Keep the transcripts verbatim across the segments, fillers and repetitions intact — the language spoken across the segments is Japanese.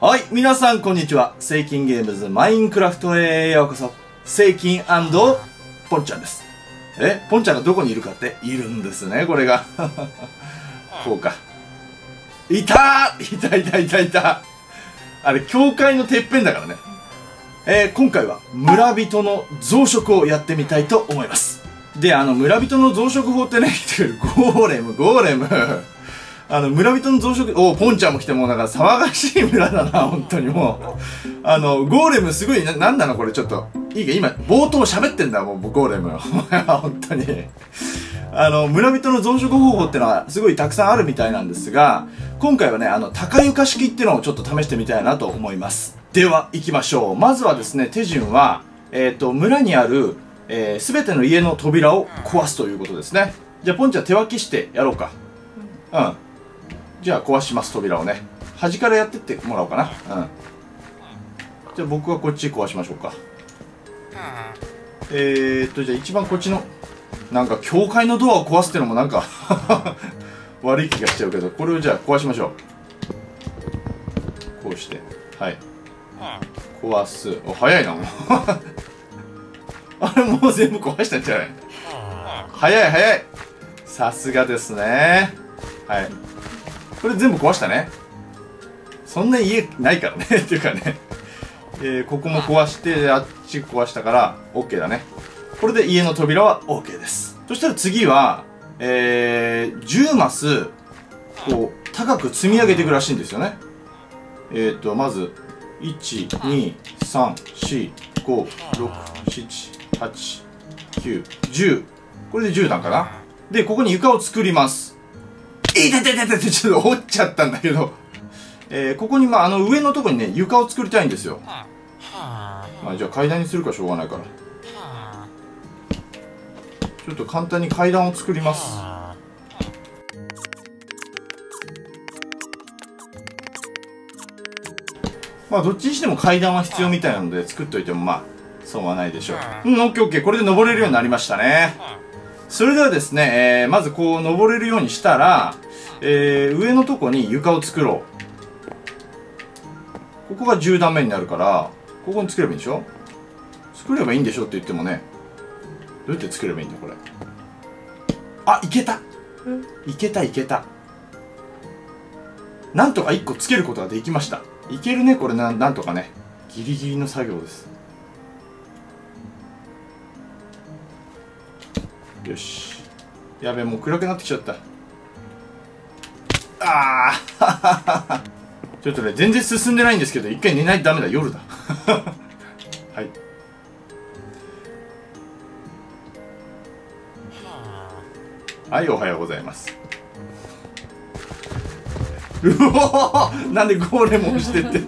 はい、皆さんこんにちは。セイキンゲームズマインクラフトへようこそ。セイキン&ポンちゃんです。え、ポンちゃんがどこにいるかっているんですね、これが。こうか。いたーいたいたいたいたあれ、教会のてっぺんだからね。えー、今回は村人の増殖をやってみたいと思います。で、あの、村人の増殖法ってね、ゴーレム、ゴーレム。あの、村人の増殖、おポンちゃんも来てもうなんか騒がしい村だな、本当にもう。あの、ゴーレムすごい、な、なんなのこれちょっと。いいか、今、冒頭喋ってんだ、もう、ゴーレム。本当に。あの、村人の増殖方法ってのはすごいたくさんあるみたいなんですが、今回はね、あの、高床式っていうのをちょっと試してみたいなと思います。では、行きましょう。まずはですね、手順は、えっと、村にある、えー、すべての家の扉を壊すということですね。じゃあ、ポンちゃん手分けしてやろうか。うん。じゃあ壊します、扉をね。端からやってってもらおうかな。うん。じゃあ僕はこっち壊しましょうか。えーっと、じゃあ一番こっちの、なんか教会のドアを壊すってのもなんか、悪い気がしちゃうけど、これをじゃあ壊しましょう。こうして。はい。壊す。お、早いな。あれもう全部壊したんじゃない？早い早い。さすがですね。はい。これ全部壊したね。そんな家ないからね。っていうかね、えー。ここも壊して、あっち壊したから、OK だね。これで家の扉は OK です。そしたら次は、えー、じゅうマス、こう、高く積み上げていくらしいんですよね。えーと、まず、いち、に、さん、よん、ご、ろく、なな、はち、きゅう、じゅう。これでじゅう段かな。で、ここに床を作ります。いたいたいたいた、ちょっと折っちゃったんだけど、えー、ここに、まあ、あの上のとこにね、床を作りたいんですよ。まあ、じゃあ階段にするかしょうがないから。ちょっと簡単に階段を作ります。まあ、どっちにしても階段は必要みたいなので、作っといてもまあ、損はないでしょう。うん、オッケーオッケー、これで登れるようになりましたね。それではですね、えー、まずこう登れるようにしたら、えー、上のとこに床を作ろう。ここがじゅう段目になるから、ここに作ればいいんでしょ？作ればいいんでしょって言ってもね、どうやって作ればいいんだこれ。あ、いけた！いけたいけた。なんとかいっこつけることができました。いけるね、これな、なんとかね。ギリギリの作業です。よし。やべえ、もう暗くなってきちゃった。ああちょっとね、全然進んでないんですけど、一回寝ないとダメだ、夜だ。はい。はい、おはようございます。うおー！なんでゴーレムをしてって。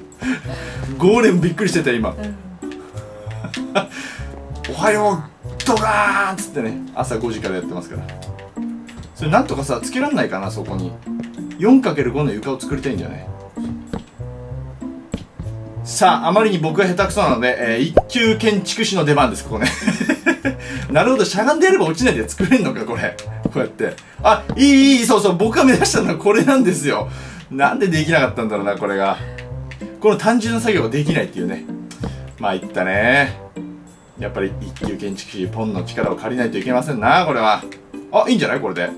ゴーレムびっくりしてた、今。おはよう。ドガーンっつってね、朝ごじからやってますから。それなんとかさ、つけらんないかな。そこに よんかけるご の床を作りたいんじゃない？さあ、あまりに僕が下手くそなので、えー、一級建築士の出番です、ここね。なるほど、しゃがんでやれば落ちないで作れんのかこれ。こうやって、あ、いいいい、そうそう、僕が目指したのはこれなんですよ。なんでできなかったんだろうな、これが。この単純な作業ができないっていうね。まあいったね。やっぱり一級建築士ポンの力を借りないといけませんな、これは。あ、いいんじゃないこれで。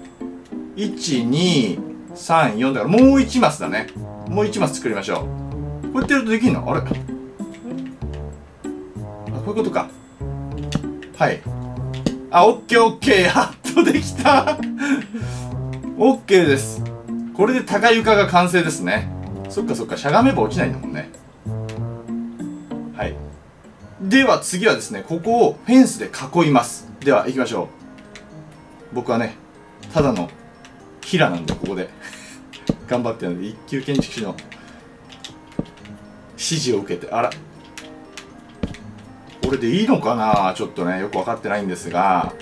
いち、に、さん、よんだから、もういちマスだね。もういちマス作りましょう。こうやってやるとできるの？あれ？あ、こういうことか。はい。あ、オッケーオッケー。やっとできた。オッケーです。これで高床が完成ですね。そっかそっか、しゃがめば落ちないんだもんね。はい。では次はですね、ここをフェンスで囲います。では行きましょう。僕はね、ただのヒラなんで、ここで。頑張ってるので、一級建築士の指示を受けて、あら。これでいいのかな？ちょっとね、よく分かってないんですが。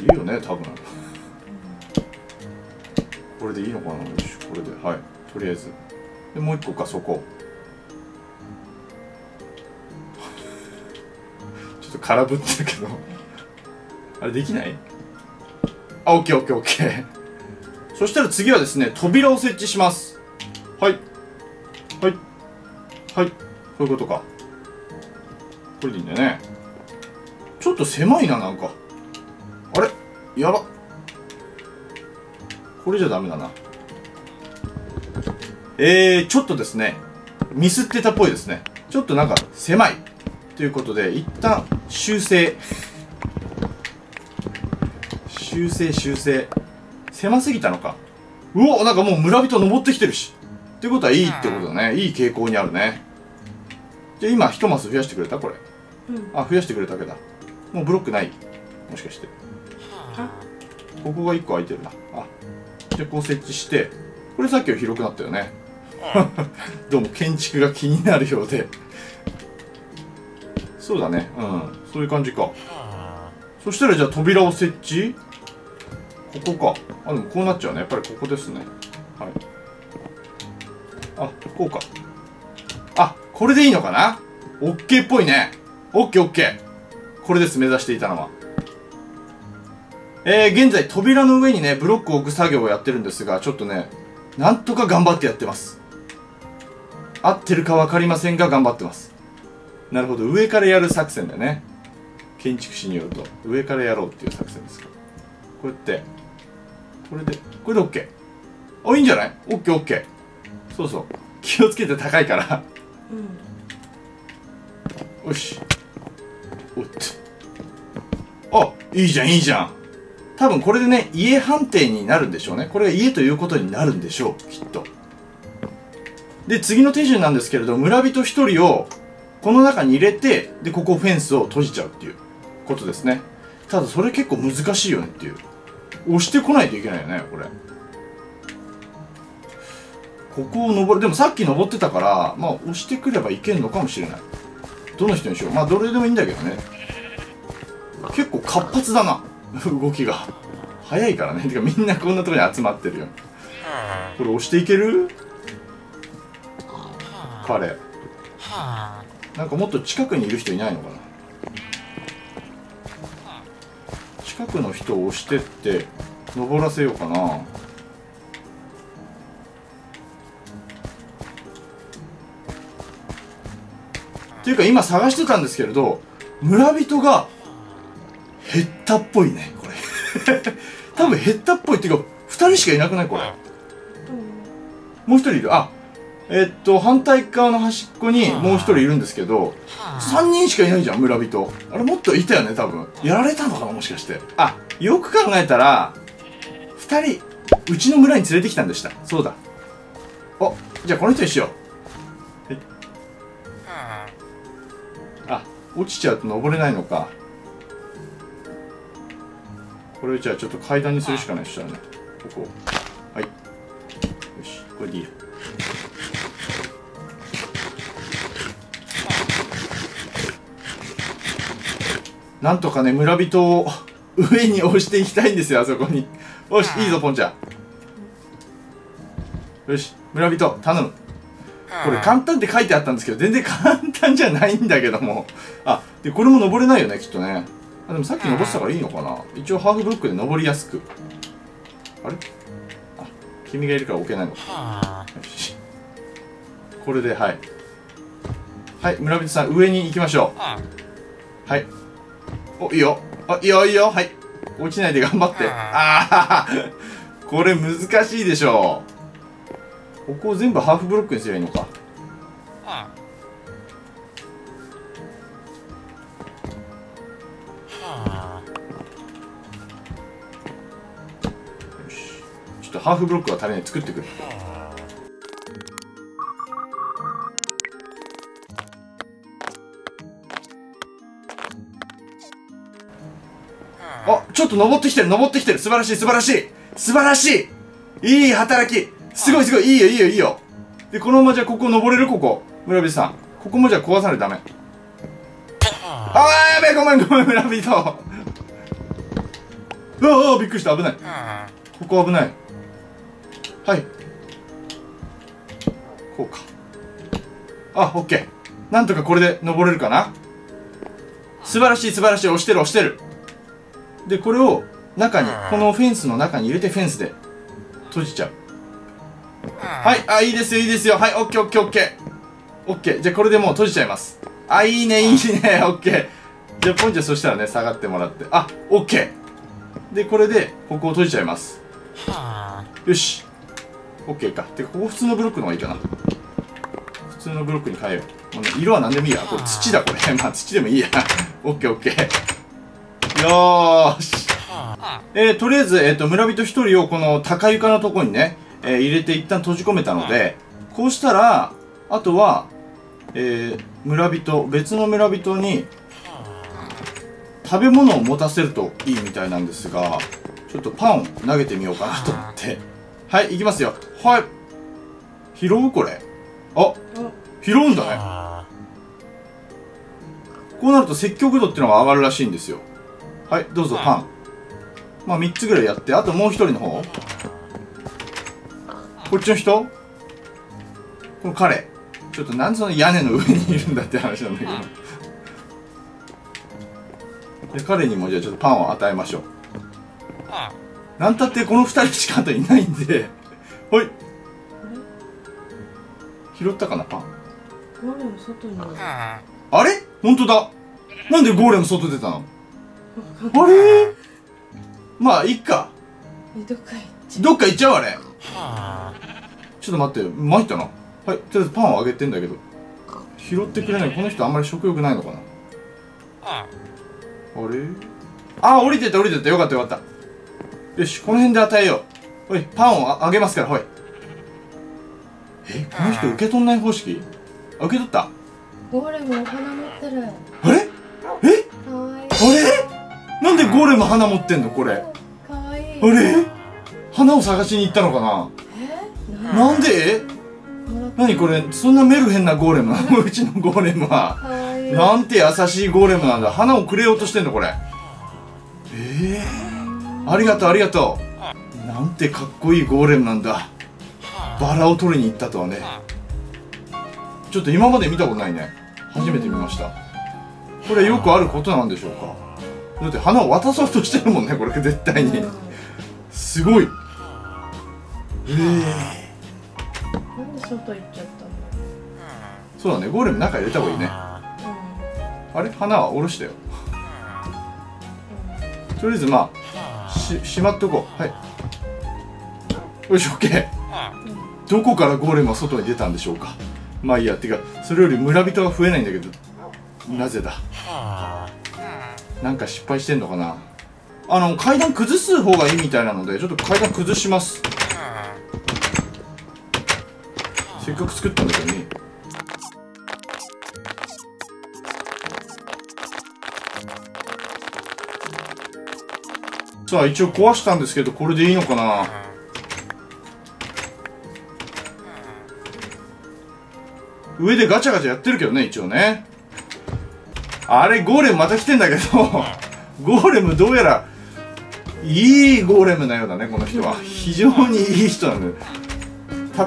いいよね、多分。これでいいのかな？これで、はい。とりあえず。で、もう一個か、そこ。空振ってるけどあれできない？あ、オッケーオッケーオッケー。そしたら次はですね、扉を設置します。はいはいはい、こういうことか。これでいいんだよね。ちょっと狭いな、なんか。あれ、やば、これじゃダメだな。えー、ちょっとですね、ミスってたっぽいですね。ちょっとなんか狭いということで、一旦修正修正修正。狭すぎたのか。うお、なんかもう村人登ってきてるし、っていうことはいいってことだね。いい傾向にあるね。じゃあ今一マス増やしてくれた、これ、うん、あ、増やしてくれたわけだ。もうブロックない、もしかして。ここがいっこ空いてるな。あ、じゃあこう設置して、これさっきより広くなったよねどうも建築が気になるようでそうだね、うん、そういう感じか。そしたらじゃあ扉を設置、ここか。あ、でもこうなっちゃうね、やっぱりここですね。はい、あ、こうか。あ、これでいいのかな。 OK っぽいね。 オーケーオーケー、 これです、目指していたのは。えー、現在扉の上にねブロックを置く作業をやってるんですが、ちょっとねなんとか頑張ってやってます。合ってるか分かりませんが頑張ってます。なるほど、上からやる作戦だね。建築士によると上からやろうっていう作戦ですか。こうやってこれで、これで オーケー。 あ、いいんじゃない。 オーケーオーケー。 そうそう、気をつけて、高いから、うん、よし、おっと、あ、いいじゃんいいじゃん。多分これでね家判定になるんでしょうね。これが家ということになるんでしょう、きっと。で、次の手順なんですけれど、村人ひとりをこの中に入れて、でここフェンスを閉じちゃうっていうことですね。ただそれ結構難しいよねっていう、押してこないといけないよね、これ。ここを登る、でもさっき登ってたから、まあ押してくればいけんのかもしれない。どの人にしよう、まあどれでもいいんだけどね。結構活発だな動きが早いからね。てかみんなこんなところに集まってるよ。これ押していける？彼、なんかもっと近くにいる人いないのかな。近くの人を押してって登らせようかな。っていうか今探してたんですけれど、村人が減ったっぽいね、これ多分減ったっぽいっていうかふたりしかいなくない、これ。もうひとりいる。あ、えっと反対側の端っこにもうひとりいるんですけど、さんにんしかいないじゃん村人。あれ、もっといたよね多分。やられたのかな、もしかして。あ、よく考えたらふたりうちの村に連れてきたんでした。そうだ。あ、じゃあこの人にしよう。あ、落ちちゃうと登れないのか。これじゃあちょっと階段にするしかないしちゃうね。ここ、はい、よし、これでいいや。なんとかね村人を上に押していきたいんですよ、あそこに。よし、いいぞポンちゃん。よし、村人頼む。これ簡単って書いてあったんですけど、全然簡単じゃないんだけども。あ、でこれも登れないよねきっとね。あ、でもさっき登ってたからいいのかな。一応ハーフブロックで登りやすく。あれ、あ、君がいるから置けないのか。よし、これで、はいはい、村人さん上に行きましょう。はい、お、いいよ、あ、いいよいいよ、はい、落ちないで頑張って。ああこれ難しいでしょう。ここを全部ハーフブロックにすればいいのか。ハーフブロックは足りない、作ってくる。あ、ちょっと登ってきてる登ってきてる。素晴らしい素晴らしい素晴らしい、いい働き、すごいすごい、いいよいいよいいよ。でこのままじゃあここ登れる。ここ村人さん、ここもじゃあ壊さないとダメ。あー、やべえ、ごめんごめん村人ああびっくりした、危ない、ここ危ない。はい、こうか。あ、オッケー、なんとかこれで登れるかな。素晴らしい素晴らしい、押してる押してる。でこれを中に、このフェンスの中に入れてフェンスで閉じちゃう。はい、あ、いいですよいいですよ、はい、オッケーオッケーオッケーオッケー。じゃあこれでもう閉じちゃいます。あ、いいねいいね、オッケー。じゃあポンちゃん、そしたらね、下がってもらって、あ、オッケー。でこれでここを閉じちゃいます。よし、オッケーか。でここ普通のブロックの方がいいかな。普通のブロックに変えよう。もうね、色は何でもいいや。これ土だこれまあ土でもいいやオッケーオッケー、よーし。えー、とりあえず、えー、と村人ひとりをこの高床のとこにね、えー、入れて一旦閉じ込めたので、こうしたらあとは、えー、村人別の村人に食べ物を持たせるといいみたいなんですが、ちょっとパンを投げてみようかなと思って。はい、いきますよ。はい、拾うこれ、あ、拾うんだね。こうなると積極度っていうのが上がるらしいんですよ。はい、どうぞパン。まあみっつぐらいやって、あともうひとりの方、こっちの人、この彼、ちょっとなんでその屋根の上にいるんだって話なんだけどで彼にもじゃあちょっとパンを与えましょう。なんたってこのふたりしかあといないんでほい、拾ったかなパン。ゴーレム外に、あれ、ほんとだ、なんでゴーレム外出たの。あれ、まあいっか、どっか行っちゃう、どっか行っちゃうあれ。ちょっと待って、参ったな。はい、とりあえずパンをあげてんだけど拾ってくれない。この人あんまり食欲ないのかな。あれ、あ、降りてった降りてった、よかったよかった。よし、この辺で与えよう。ほい、パンをあげますから。ほい、え、この人受け取んない方式。あ、受け取った。ゴーレムお花持ってる。あれ、え、かわいい。あれ、なんでゴーレム花持ってんのこれ。かわいい。あれ、花を探しに行ったのかな。え、なんで、何これ、そんなメルヘンなゴーレムなのうちのゴーレムは。なんて優しいゴーレムなんだ。花をくれようとしてんのこれ。ええー、ありがとうありがとう。なんてかっこいいゴーレムなんだ。バラを取りに行ったとはね、ちょっと今まで見たことないね。初めて見ました。これよくあることなんでしょうか。だって花を渡そうとしてるもんねこれ絶対にすごい。ええー、外行っちゃったんだ。そうだね、ゴーレム中入れた方がいいね、うん、あれ、花はおろしたよ、うん、とりあえずまあし、しまっとこう。はい、よし、オッケー、うん、どこからゴーレムは外に出たんでしょうか。まあいいや、てかそれより村人は増えないんだけど、なぜだ。なんか失敗してんのかな。あの階段崩す方がいいみたいなので、ちょっと階段崩します。せっかく作ったんだけどね。さあ一応壊したんですけど、これでいいのかな。上でガチャガチャやってるけどね、一応ね。あれ、ゴーレムまた来てんだけどゴーレムどうやらいいゴーレムなようだね。この人は非常にいい人なんだ。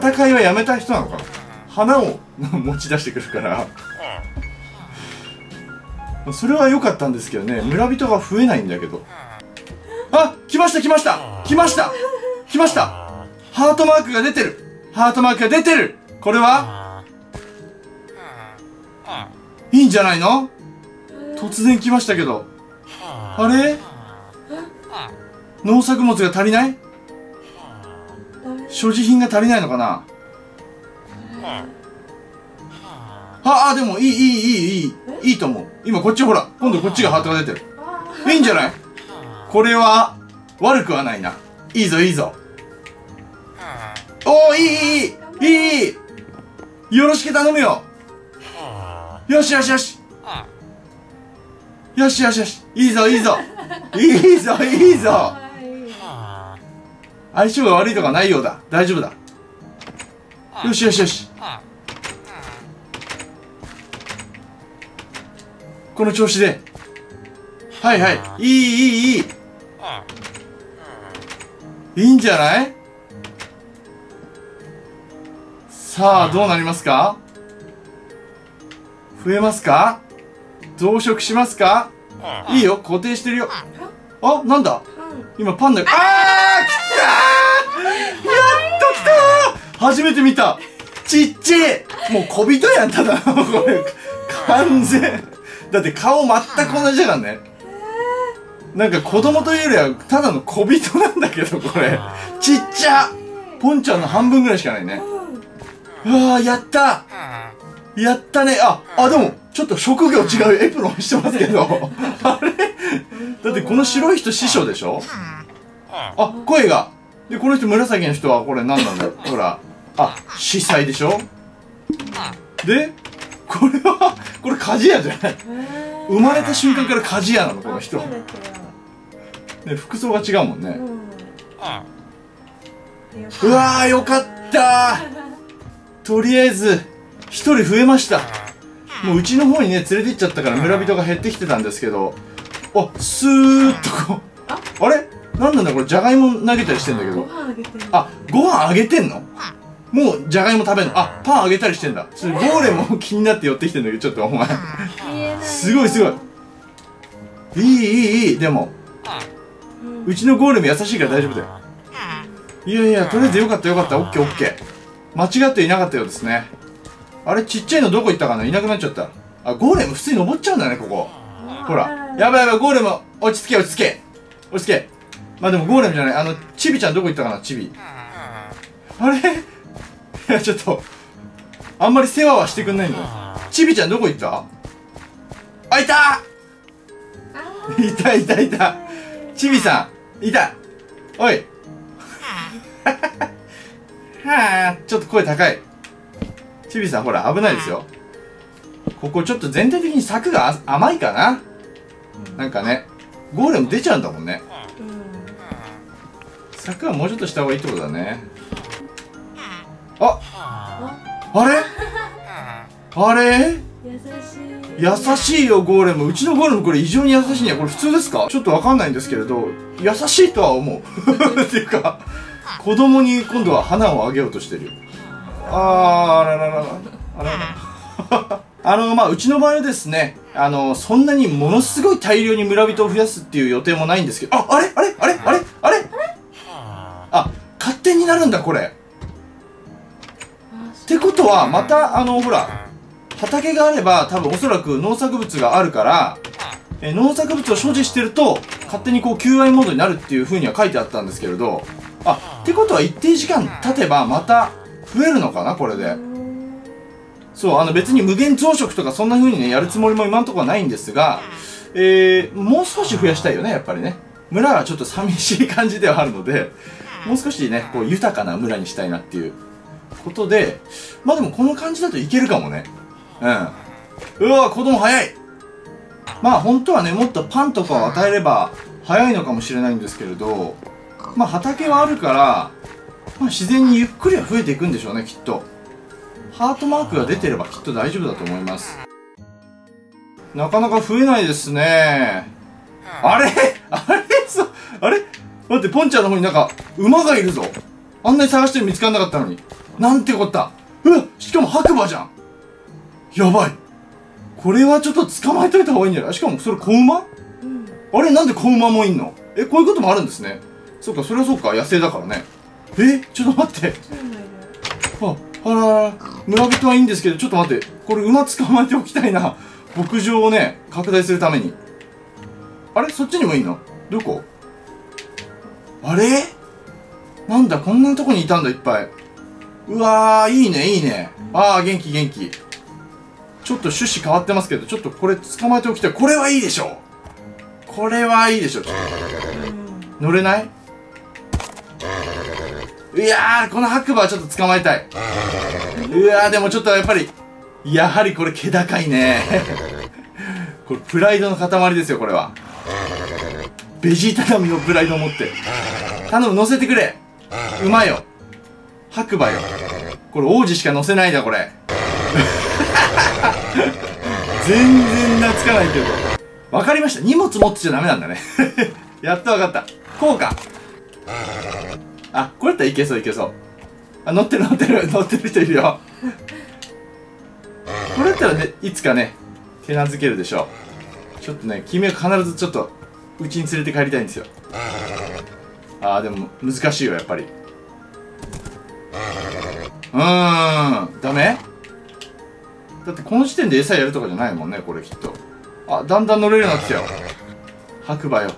戦いはやめた人なのかな。花を持ち出してくるからそれは良かったんですけどね。村人が増えないんだけど。あ、来ました来ました来ました来ました。ハートマークが出てる、ハートマークが出てる。これはいいんじゃないの。突然来ましたけど、あれ、農作物が足りない、所持品が足りないのかな。ああ、でもいいいいいいいいいいと思う。今こっち、ほら今度こっちがハートが出てる。いいんじゃない。これは悪くはないな。いいぞいいぞ。おお、いいいいいいいい、よろしく頼むよ。よしよしよしよしよしよし、いいぞいいぞいいぞいいぞ。相性が悪いとかないようだ。大丈夫だ。よしよしよし、この調子で。はいはい、いいいいいいいいんじゃない。さあどうなりますか。増えますか、増殖しますか。いいよ、固定してるよ。あ、なんだ今パンダ、ああ、来たー、やっと来たー、初めて見た。ちっちぇ、もう小人やん、ただのこれ完全。だって顔全く同じだからね。なんか子供というよりはただの小人なんだけど、これちっちゃ。ポンちゃんの半分ぐらいしかないね。うわー、やったやったね。ああ、でもちょっと職業違うエプロンしてますけどあれだってこの白い人師匠でしょ。あ、声がで、この人紫の人はこれ何なんだほら、あ、司祭でしょ。でこれはこれ鍛冶屋じゃない。生まれた瞬間から鍛冶屋なのこの人ね。服装が違うもんね。うわー、よかったー。とりあえずひとり増えました。もううちの方にね連れて行っちゃったから村人が減ってきてたんですけど、あ、スーッとこう、あれ何なんだこれ。じゃがいも投げたりしてんだけど、あ、ご飯あげてんの。もうじゃがいも食べんの。あ、パンあげたりしてんだ。それゴーレムも気になって寄ってきてんだけど、ちょっとお前すごいすごい、いいいいいい。でもうちのゴーレム優しいから大丈夫だよ。いやいや、とりあえずよかったよかった。オッケーオッケー。間違っていなかったようですね。あれ、ちっちゃいのどこ行ったかな。いなくなっちゃった。あ、ゴーレム普通に登っちゃうんだね、ここ。ほら、やばいやばい、ゴーレム落ち着け落ち着け落ち着け。まあでもゴーレムじゃない、あのチビちゃんどこ行ったかな、チビ。あれ、いやちょっとあんまり世話はしてくんないんだよ。チビちゃんどこ行った。あ、いたいたいたいた、チビさんいた。おいはあ、ちょっと声高いチビさん。ほら危ないですよ。ここちょっと全体的に柵が甘いかな。なんかね、ゴーレム出ちゃうんだもんね。柵はもうちょっとした方がいいってことだね。あ、あれあれ優しい優しいよゴーレム。うちのゴーレムこれ異常に優しいんや。これ普通ですか。ちょっとわかんないんですけれど、優しいとは思うっていうか、子供に今度は花をあげようとしてるよ。あー、あららららあらららあの、まあうちの場合はですね、あのそんなにものすごい大量に村人を増やすっていう予定もないんですけど、あ、あれあれあれあれあれ、あ、勝手になるんだこれ。ってことはまた、あのほら畑があれば多分おそらく農作物があるから、え農作物を所持してると勝手にこう求愛モードになるっていう風には書いてあったんですけれど、あ、ってことは一定時間経てばまた増えるのかなこれで。そう、あの別に無限増殖とかそんな風にねやるつもりも今んとこはないんですが、えー、もう少し増やしたいよねやっぱりね。村はちょっと寂しい感じではあるので、もう少しねこう豊かな村にしたいなっていうことで、まあでもこの感じだといけるかもね。うん、うわ、子供早い。まあ本当はねもっとパンとかを与えれば早いのかもしれないんですけれど、まあ畑はあるから、まあ、自然にゆっくりは増えていくんでしょうねきっと。ハートマークが出てればきっと大丈夫だと思います。なかなか増えないですね。あれあれそう、あれ待って、ポンちゃんの方になんか馬がいるぞ。あんなに探しても見つからなかったのに、なんてこった。うわ、しかも白馬じゃん。やばい、これはちょっと捕まえといた方がいいんじゃない。しかもそれ子馬、うん、あれ、なんで子馬もいんの。え、こういうこともあるんですね。そっか、それはそうか、野生だからね。え、ちょっと待って、あ、あらら、村人はいいんですけど、ちょっと待って、これ馬捕まえておきたいな。牧場をね拡大するために。あれ、そっちにもいいの。どこ、あれ、なんだ、こんなとこにいたんだいっぱい。うわー、いいねいいね。あー、元気元気。ちょっと趣旨変わってますけど、ちょっとこれ捕まえておきたい。これはいいでしょ、これはいいでしょ。ちょっと乗れない。いやー、この白馬はちょっと捕まえたい。うわー、でもちょっとやっぱり、やはりこれ気高いねこれプライドの塊ですよこれは。ベジータ並みのプライドを持って、頼む、乗せてくれ馬よ、白馬よ。これ王子しか乗せないだこれ全然懐かないけど、分かりました。荷物持ってちゃダメなんだねやっと分かった。こうか、あ、これだったらいけそういけそう。あ、乗ってる乗ってる乗ってる人いるよこれだったらね、いつかね手なずけるでしょう。ちょっとね、君は必ずちょっとうちに連れて帰りたいんですよ。あー、でも難しいよやっぱり。うーん、ダメ？だってこの時点で餌やるとかじゃないもんね、これきっと。あ、だんだん乗れるようになってきたよ。白馬よ。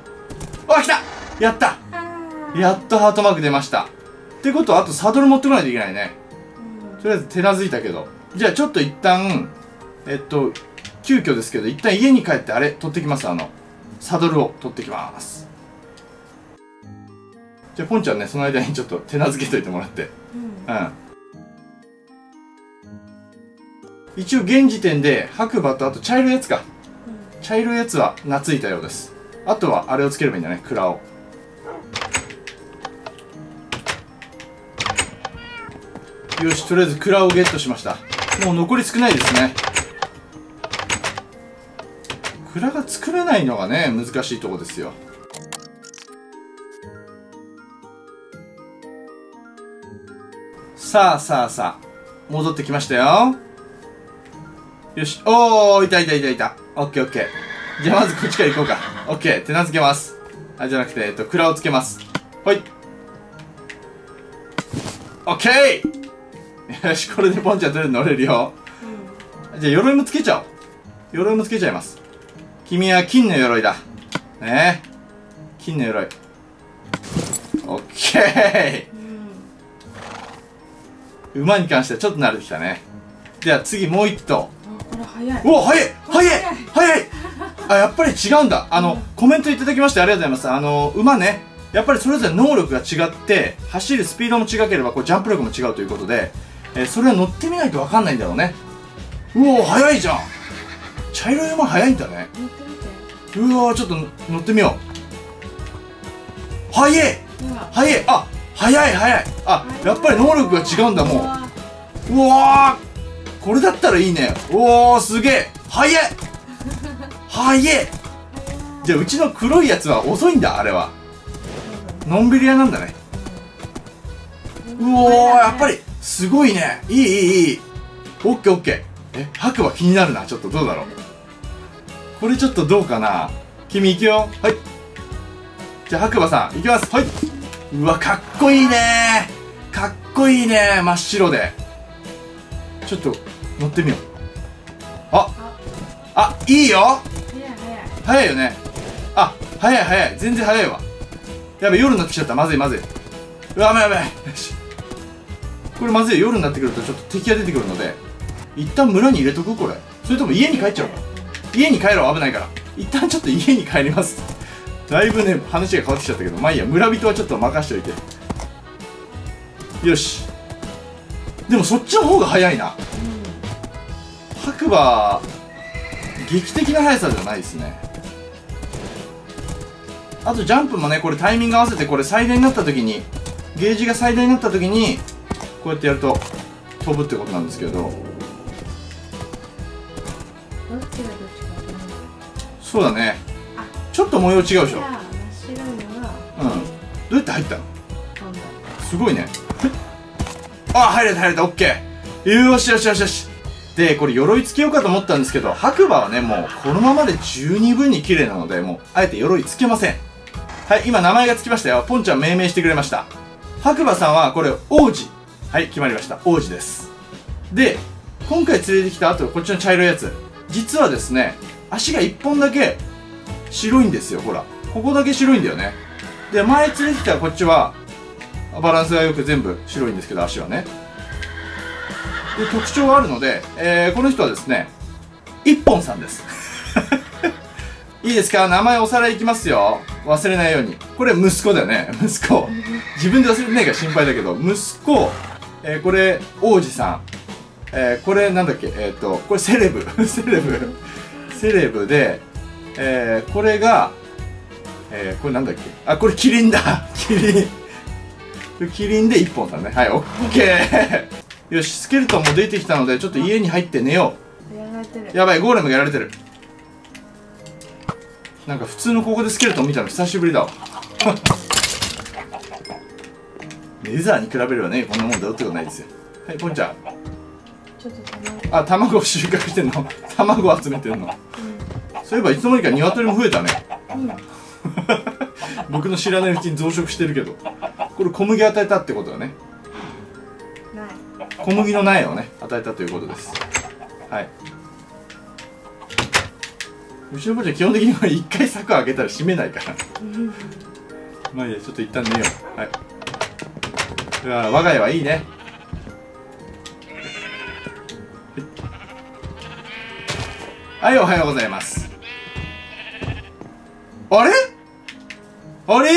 あ、来た！やった！やっとハートマーク出ました。ってことは、あとサドル持ってこないといけないね。とりあえず手なずいたけど。じゃあちょっと一旦、えっと、急遽ですけど、一旦家に帰ってあれ、取ってきます。あの、サドルを取ってきます。じゃあポンちゃんね、その間にちょっと手なずけといてもらって。うん。うん一応現時点で白馬とあと茶色いやつか、うん、茶色いやつは懐いたようです。あとはあれをつければいいんだね、蔵を。よし、とりあえず蔵をゲットしました。もう残り少ないですね。蔵が作れないのがね、難しいとこですよ。さあさあさあ、戻ってきましたよ。よし、おー、いたいたいたいた。オッケーオッケー。じゃあまずこっちから行こうか。オッケー、手なずけます。あ、じゃなくて、えっと、蔵をつけます。ほい。オッケー！よし、これでポンちゃんとりあえず乗れるよ。うん、じゃあ鎧もつけちゃおう。鎧もつけちゃいます。君は金の鎧だ。ねえ。金の鎧。オッケー！馬に関してはちょっと慣れてきたね。じゃあ次もう一頭。早い。お、早い早い早い。あ、やっぱり違うんだ。あの、うん、コメントいただきましてありがとうございます。あの馬ね、やっぱりそれぞれ能力が違って走るスピードも違ければこうジャンプ力も違うということで、えー、それは乗ってみないと分かんないんだろうね。うおー、早いじゃん。茶色い馬早いんだね。乗ってみて。うわー、ちょっと乗ってみよう。早い早い。あ、早い早い。あ、やっぱり能力が違うんだもう。うわー、これだったらいいね。おお、すげえ速い速い。じゃあうちの黒いやつは遅いんだ。あれはのんびり屋なんだね。うおー、やっぱりすごいね。いいいいいい。オッケーオッケー。え、白馬気になるな。ちょっとどうだろう、これ。ちょっとどうかな。君行くよ。はい、じゃあ白馬さん行きます。はい。うわ、かっこいいね。かっこいいね。真っ白でちょっと乗ってみよう。ああ、いいよ。早い早い。早いよね。あ、早い早い。全然早いわ。やべ、夜になってきちゃった。まずいまずい。うわ、やべやべ。よし、これまずいよ。夜になってくるとちょっと敵が出てくるので、一旦村に入れとく。これ、それとも家に帰っちゃうか。家に帰ろう、危ないから。一旦ちょっと家に帰ります。だいぶね、話が変わってきちゃったけど、まあいいや。村人はちょっと任しておいて。よし、でもそっちの方が速いな。白馬、劇的な速さじゃないですね。あとジャンプもね、これタイミング合わせて、これ最大になった時に、ゲージが最大になった時にこうやってやると飛ぶってことなんですけど、どっちがどっちか。そうだね。ちょっと模様違うでしょ。真っ白いのが、うん、どうやって入ったの。すごいね。あ、入れた入れた。オッケー。よしよしよしよし。で、これ鎧つけようかと思ったんですけど、白馬はね、もうこのままで十二分に綺麗なので、もうあえて鎧つけません。はい、今名前がつきましたよ。ポンちゃん命名してくれました。白馬さんはこれ王子。はい、決まりました。王子です。で、今回連れてきた後こっちの茶色いやつ、実はですね、足が一本だけ白いんですよ。ほら、ここだけ白いんだよね。で、前連れてきたこっちはバランスがよく全部白いんですけど、足はね。で、特徴があるので、えー、この人はですね、一本さんです。いいですか、名前おさらいいきますよ。忘れないように。これ息子だよね、息子。自分で忘れてないから心配だけど、息子、えー、これ王子さん、えー、これなんだっけ、えっと、これセレブ。セレブ。セレブで、えー、これが、えー、これなんだっけ、あ、これキリンだ。キリン。キリンでいっぽんさんね。はい、オッケー。よし、スケルトンも出てきたので、ちょっと家に入って寝よう。やられてる。やばい、ゴーレムがやられてる。なんか普通のここでスケルトン見たの久しぶりだわ。レザーに比べればね、こんなもんだよってことないですよ。はい、ポンちゃん。ちょっと卵。あ、卵を収穫してんの。卵を集めてんの。うん、そういえばいつの間にか鶏も増えたね。うん、僕の知らないうちに増殖してるけど。これ小麦与えたってことだね。小麦の苗をね与えたということです。はい、うちの坊ちゃん基本的には一回柵開けたら閉めないからまあいいや、ちょっと一旦寝よう。はい、うわ我が家はいいね。はい、おはようございます。あれあれ、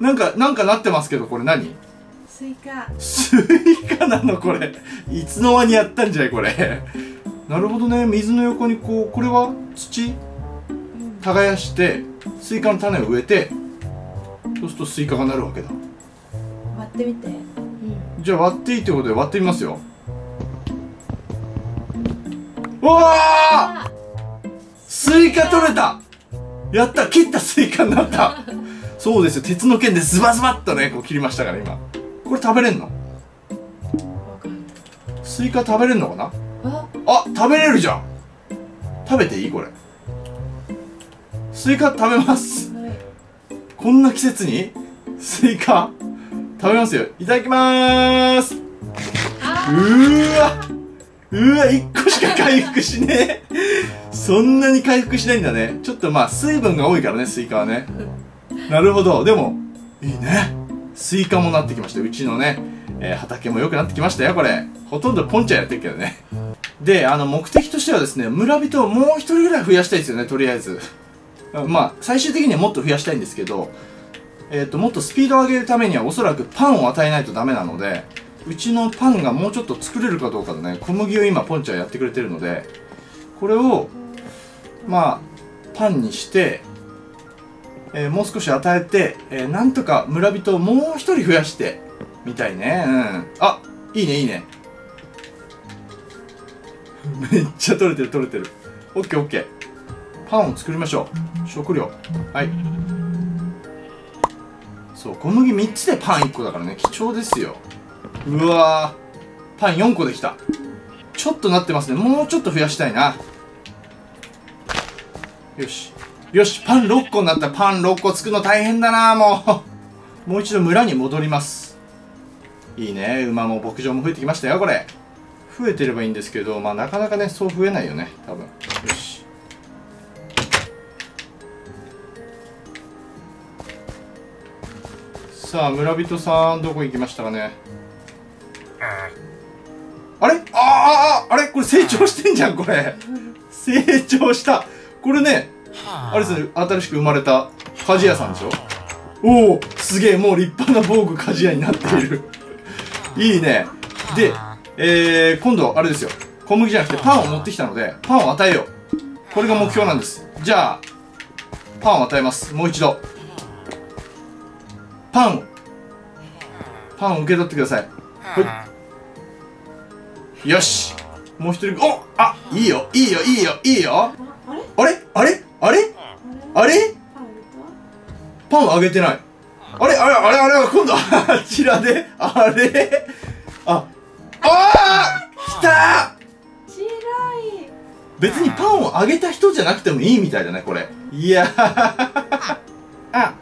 なんかなんかなってますけど、これ何？スイカスイカなのこれいつの間にやったんじゃいこれなるほどね、水の横にこう、これは土耕してスイカの種を植えて、そうするとスイカがなるわけだ。割ってみて、うん、じゃあ割っていいってことで割ってみますよ。うわー、スイカ取れた、やった、切ったスイカになったそうですよ、鉄の剣でズバズバっとねこう切りましたから。今これ食べれんの？スイカ食べれんのかな？あ、食べれるじゃん。食べていい？これスイカ食べます、はい、こんな季節にスイカ食べますよ。いただきまーす。うーわうわ、いっこしか回復しねえそんなに回復しないんだね。ちょっとまあ水分が多いからねスイカはね。なるほど、でもいいね、スイカもなってきました。うちのね、えー、畑も良くなってきましたよ。これほとんどポンちゃんやってるけどね。で、あの目的としてはですね、村人をもう一人ぐらい増やしたいですよね、とりあえずまあ最終的にはもっと増やしたいんですけど、えーともっとスピードを上げるためにはおそらくパンを与えないとダメなので、うちのパンがもうちょっと作れるかどうかだね。小麦を今ポンちゃんやってくれてるので、これをまあパンにして、えー、もう少し与えて、えー、なんとか村人をもう一人増やしてみたいね。うん、あ、いいねいいねめっちゃ取れてる取れてる。オッケーオッケー、パンを作りましょう、食料。はい、そう、小麦みっつでパンいっこだからね、貴重ですよ。うわー、パンよんこできた。ちょっとなってますね、もうちょっと増やしたいな。よしよし、パンろっこになった。パンろっこ作るの大変だな。もうもう一度村に戻ります。いいね、馬も牧場も増えてきましたよ。これ増えてればいいんですけど、まあなかなかねそう増えないよね多分。よし、さあ村人さんどこ行きましたかね。あれ、ああ、あれ、これ成長してんじゃんこれ成長した。これね、あれですね、新しく生まれた鍛冶屋さんでしょ。おお、すげえ、もう立派な防具鍛冶屋になっているいいね。で、えー、今度あれですよ、小麦じゃなくてパンを持ってきたのでパンを与えよう、これが目標なんです。じゃあパンを与えます、もう一度。パンをパンを受け取ってください。はい、よし、もう一人、お、あ、いいよいいよいいよいいよ。あれあれあれあれ、パンをあげてない。あれあれあれあれ、今度あちらであれ、ああー、来たー、白い。別にパンをあげた人じゃなくてもいいみたいだねこれ。いやーあ、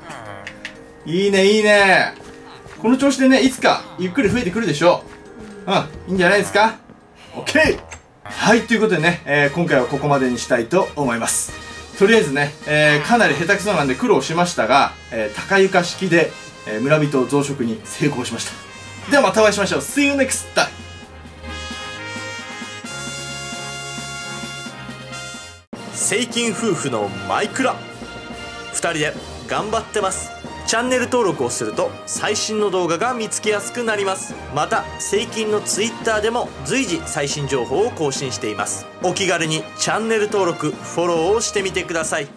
いいねいいね、この調子でねいつかゆっくり増えてくるでしょう。うん、いいんじゃないですか。 OK、 はい、ということでね、えー、今回はここまでにしたいと思います。とりあえずね、えー、かなり下手くそなんで苦労しましたが、えー、高床式で、えー、村人増殖に成功しました。ではまたお会いしましょう。 See you next time! Seikin夫婦のマイクラ、ふたりで頑張ってます。チャンネル登録をすると最新の動画が見つけやすくなります。またSeikinの Twitter でも随時最新情報を更新しています。お気軽にチャンネル登録フォローをしてみてください。